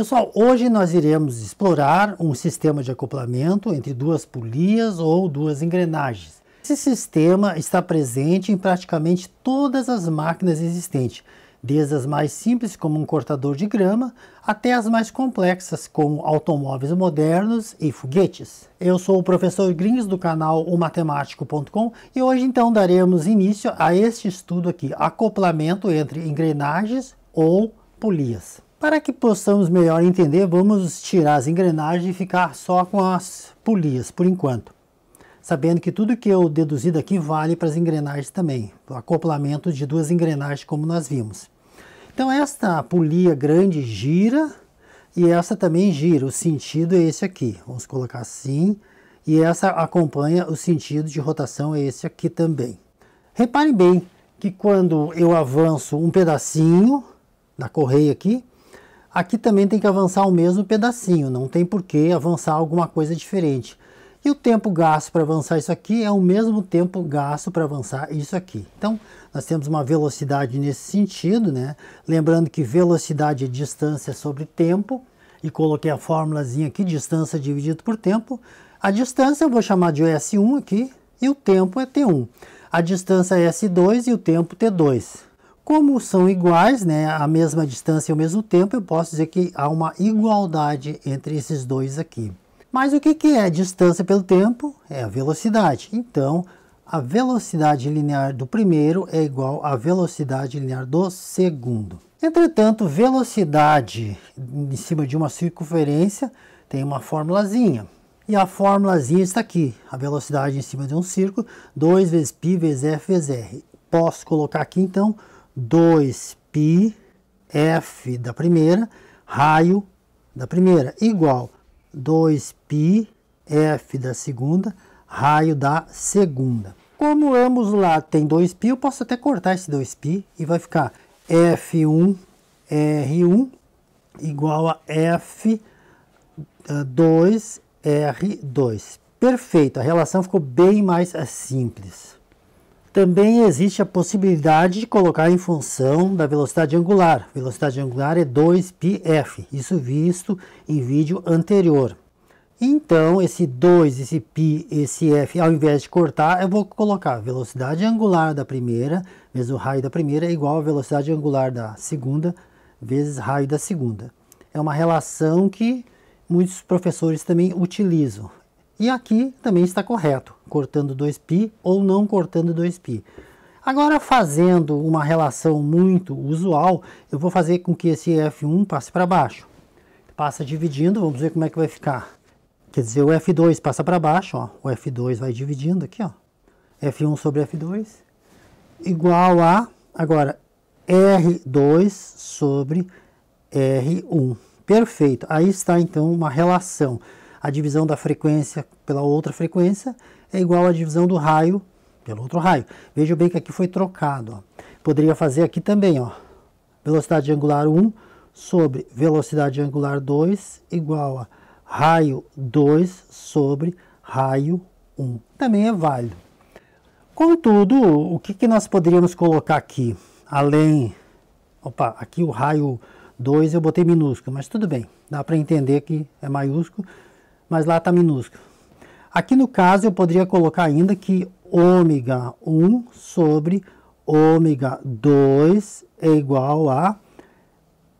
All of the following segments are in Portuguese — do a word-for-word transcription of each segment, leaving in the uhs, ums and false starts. Pessoal, hoje nós iremos explorar um sistema de acoplamento entre duas polias ou duas engrenagens. Esse sistema está presente em praticamente todas as máquinas existentes, desde as mais simples, como um cortador de grama, até as mais complexas, como automóveis modernos e foguetes. Eu sou o professor Grings, do canal O matemático ponto com, e hoje então daremos início a este estudo aqui, acoplamento entre engrenagens ou polias. Para que possamos melhor entender, vamos tirar as engrenagens e ficar só com as polias, por enquanto. Sabendo que tudo que eu deduzi daqui vale para as engrenagens também, o acoplamento de duas engrenagens como nós vimos. Então esta polia grande gira e essa também gira, o sentido é esse aqui, vamos colocar assim, e essa acompanha o sentido de rotação, é esse aqui também. Reparem bem que quando eu avanço um pedacinho da correia aqui, aqui também tem que avançar o mesmo pedacinho, não tem por que avançar alguma coisa diferente. E o tempo gasto para avançar isso aqui é o mesmo tempo gasto para avançar isso aqui. Então, nós temos uma velocidade nesse sentido, né? Lembrando que velocidade é distância sobre tempo. E coloquei a formulazinha aqui, distância dividido por tempo. A distância eu vou chamar de S um aqui e o tempo é T um. A distância é S dois e o tempo T dois. Como são iguais, né? A mesma distância e o mesmo tempo, eu posso dizer que há uma igualdade entre esses dois aqui. Mas o que que é distância pelo tempo? É a velocidade. Então, a velocidade linear do primeiro é igual à velocidade linear do segundo. Entretanto, velocidade em cima de uma circunferência tem uma formulazinha. E a formulazinha está aqui. A velocidade em cima de um círculo, dois vezes π vezes f vezes r. Posso colocar aqui, então, dois π f da primeira, raio da primeira, igual dois π f da segunda, raio da segunda. Como ambos lá tem dois π, eu posso até cortar esse dois π e vai ficar f um r um igual a f dois r dois. Perfeito, a relação ficou bem mais simples. Também existe a possibilidade de colocar em função da velocidade angular. Velocidade angular é dois πf, isso visto em vídeo anterior. Então, esse dois, esse π, esse f, ao invés de cortar, eu vou colocar velocidade angular da primeira, vezes o raio da primeira, é igual a velocidade angular da segunda, vezes raio da segunda. É uma relação que muitos professores também utilizam. E aqui também está correto, cortando dois π ou não cortando dois π. Agora, fazendo uma relação muito usual, eu vou fazer com que esse f um passe para baixo. Passa dividindo, vamos ver como é que vai ficar. Quer dizer, o f dois passa para baixo, ó, o f dois vai dividindo aqui, ó, f um sobre f dois, igual a, agora, r dois sobre r um. Perfeito, aí está então uma relação. A divisão da frequência pela outra frequência é igual à divisão do raio pelo outro raio. Veja bem que aqui foi trocado. Ó. Poderia fazer aqui também, ó, velocidade angular um sobre velocidade angular dois igual a raio dois sobre raio um. Também é válido. Contudo, o que, que nós poderíamos colocar aqui? Além, opa, aqui o raio dois eu botei minúsculo, mas tudo bem. Dá para entender que é maiúsculo, mas lá está minúsculo. Aqui no caso eu poderia colocar ainda que ômega um sobre ômega dois é igual a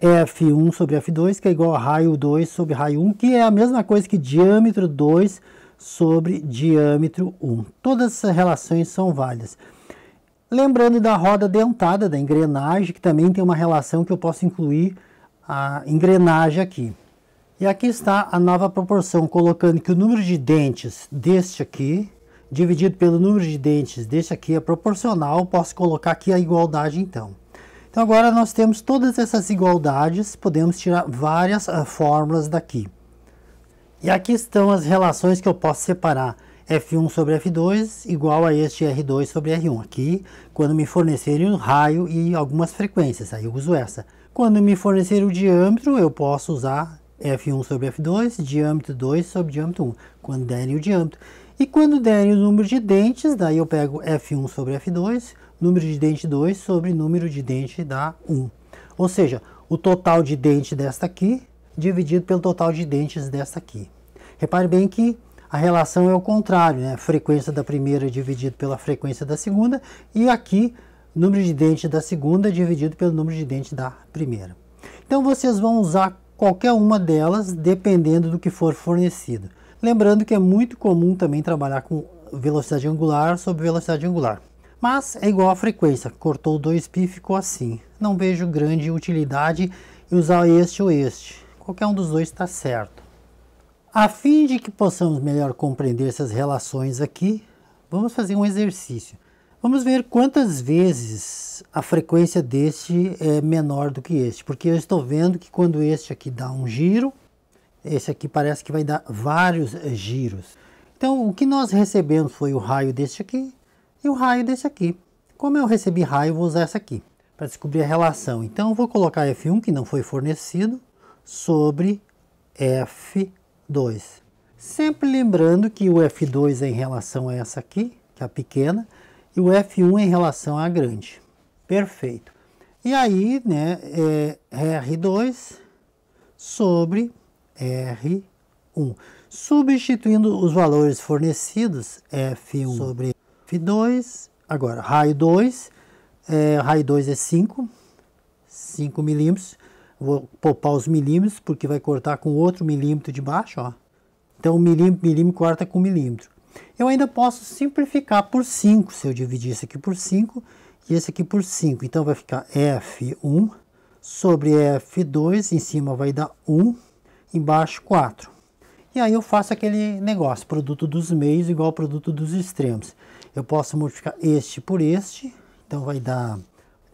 f um sobre f dois, que é igual a raio dois sobre raio um, que é a mesma coisa que diâmetro dois sobre diâmetro um. Todas essas relações são válidas. Lembrando da roda dentada, da engrenagem, que também tem uma relação que eu posso incluir a engrenagem aqui. E aqui está a nova proporção, colocando que o número de dentes deste aqui, dividido pelo número de dentes deste aqui, é proporcional. Posso colocar aqui a igualdade, então. Então, agora nós temos todas essas igualdades, podemos tirar várias uh, fórmulas daqui. E aqui estão as relações que eu posso separar. f um sobre f dois igual a este r dois sobre r um. Aqui, quando me fornecerem o raio e algumas frequências, aí eu uso essa. Quando me fornecer o diâmetro, eu posso usar f um sobre f dois, diâmetro dois sobre diâmetro um, quando derem o diâmetro. E quando derem o número de dentes, daí eu pego f um sobre f dois, número de dente dois sobre número de dente dá um. Ou seja, o total de dente desta aqui dividido pelo total de dentes dessa aqui. Repare bem que a relação é o contrário, né? Frequência da primeira dividido pela frequência da segunda, e aqui número de dentes da segunda dividido pelo número de dentes da primeira. Então vocês vão usar qualquer uma delas, dependendo do que for fornecido. Lembrando que é muito comum também trabalhar com velocidade angular sobre velocidade angular. Mas é igual a frequência, cortou dois pi e ficou assim. Não vejo grande utilidade em usar este ou este. Qualquer um dos dois está certo. A fim de que possamos melhor compreender essas relações aqui, vamos fazer um exercício. Vamos ver quantas vezes a frequência deste é menor do que este, porque eu estou vendo que quando este aqui dá um giro, esse aqui parece que vai dar vários giros. Então, o que nós recebemos foi o raio deste aqui e o raio desse aqui. Como eu recebi raio, eu vou usar essa aqui para descobrir a relação. Então, eu vou colocar F um, que não foi fornecido, sobre F dois. Sempre lembrando que o F dois é em relação a essa aqui, que é a pequena, e o F um em relação à grande. Perfeito. E aí, né, é R dois sobre R um. Substituindo os valores fornecidos, F um sobre F dois. Agora, raio dois. É, raio dois é cinco. cinco milímetros. Vou poupar os milímetros, porque vai cortar com outro milímetro de baixo, ó. Então, milímetro, milímetro, corta com milímetro. Eu ainda posso simplificar por cinco, se eu dividir isso aqui por cinco e esse aqui por cinco. Então, vai ficar F um sobre F dois, em cima vai dar um, embaixo quatro. E aí eu faço aquele negócio, produto dos meios igual ao produto dos extremos. Eu posso multiplicar este por este, então vai dar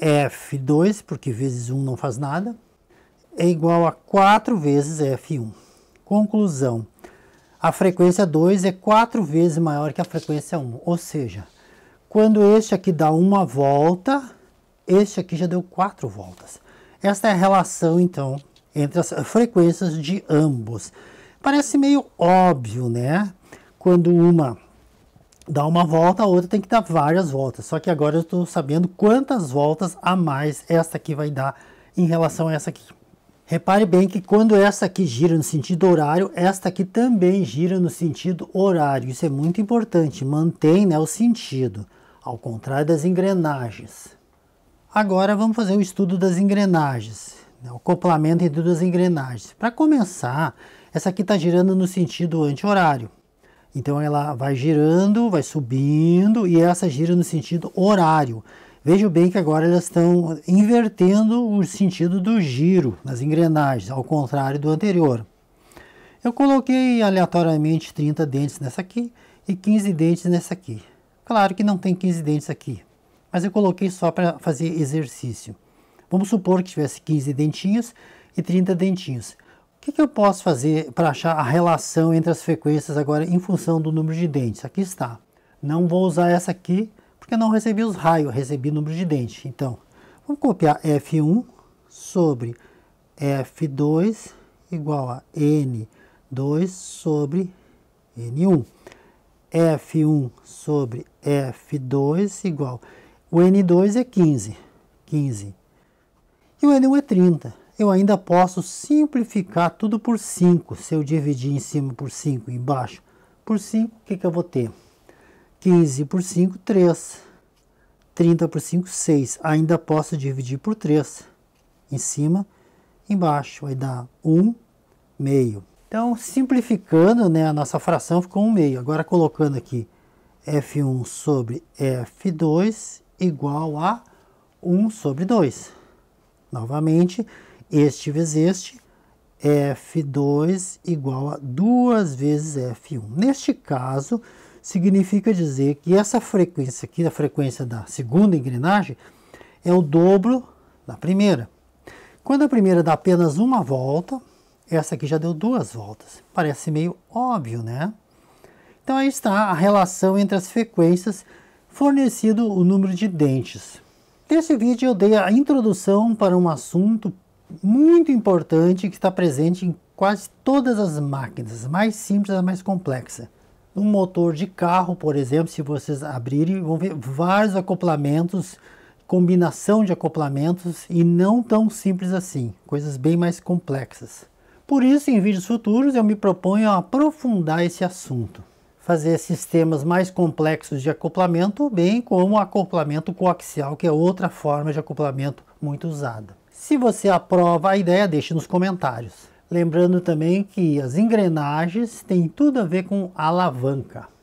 F dois, porque vezes um não faz nada, é igual a quatro vezes F um. Conclusão. A frequência dois é quatro vezes maior que a frequência um. Ou seja, quando este aqui dá uma volta, este aqui já deu quatro voltas. Esta é a relação, então, entre as frequências de ambos. Parece meio óbvio, né? Quando uma dá uma volta, a outra tem que dar várias voltas. Só que agora eu estou sabendo quantas voltas a mais esta aqui vai dar em relação a essa aqui. Repare bem que quando essa aqui gira no sentido horário, esta aqui também gira no sentido horário. Isso é muito importante, mantém, né, o sentido, ao contrário das engrenagens. Agora vamos fazer o estudo das engrenagens, né, o acoplamento entre duas engrenagens. Para começar, essa aqui está girando no sentido anti-horário. Então ela vai girando, vai subindo, e essa gira no sentido horário. Vejo bem que agora elas estão invertendo o sentido do giro nas engrenagens, ao contrário do anterior. Eu coloquei aleatoriamente trinta dentes nessa aqui e quinze dentes nessa aqui. Claro que não tem quinze dentes aqui, mas eu coloquei só para fazer exercício. Vamos supor que tivesse quinze dentinhos e trinta dentinhos. O que, que eu posso fazer para achar a relação entre as frequências agora em função do número de dentes? Aqui está. Não vou usar essa aqui, porque não recebi os raios, recebi o número de dentes. Então, vamos copiar F um sobre F dois igual a N dois sobre N um. F um sobre F dois igual... O N dois é quinze. quinze. E o N um é trinta. Eu ainda posso simplificar tudo por cinco. Se eu dividir em cima por cinco e embaixo por cinco, o que, que eu vou ter? quinze por cinco, três. trinta por cinco, seis. Ainda posso dividir por três. Em cima, embaixo. Vai dar um meio. Então, simplificando, né, a nossa fração ficou um meio. Agora, colocando aqui F um sobre F dois igual a um sobre dois. Novamente, este vezes este. F dois igual a duas vezes F um. Neste caso... significa dizer que essa frequência aqui, a frequência da segunda engrenagem, é o dobro da primeira. Quando a primeira dá apenas uma volta, essa aqui já deu duas voltas. Parece meio óbvio, né? Então aí está a relação entre as frequências, fornecido o número de dentes. Nesse vídeo eu dei a introdução para um assunto muito importante que está presente em quase todas as máquinas, mais simples a mais complexa. Um motor de carro, por exemplo, se vocês abrirem, vão ver vários acoplamentos, combinação de acoplamentos, e não tão simples assim, coisas bem mais complexas. Por isso, em vídeos futuros, eu me proponho a aprofundar esse assunto, fazer sistemas mais complexos de acoplamento, bem como acoplamento coaxial, que é outra forma de acoplamento muito usada. Se você aprova a ideia, deixe nos comentários. Lembrando também que as engrenagens têm tudo a ver com alavanca.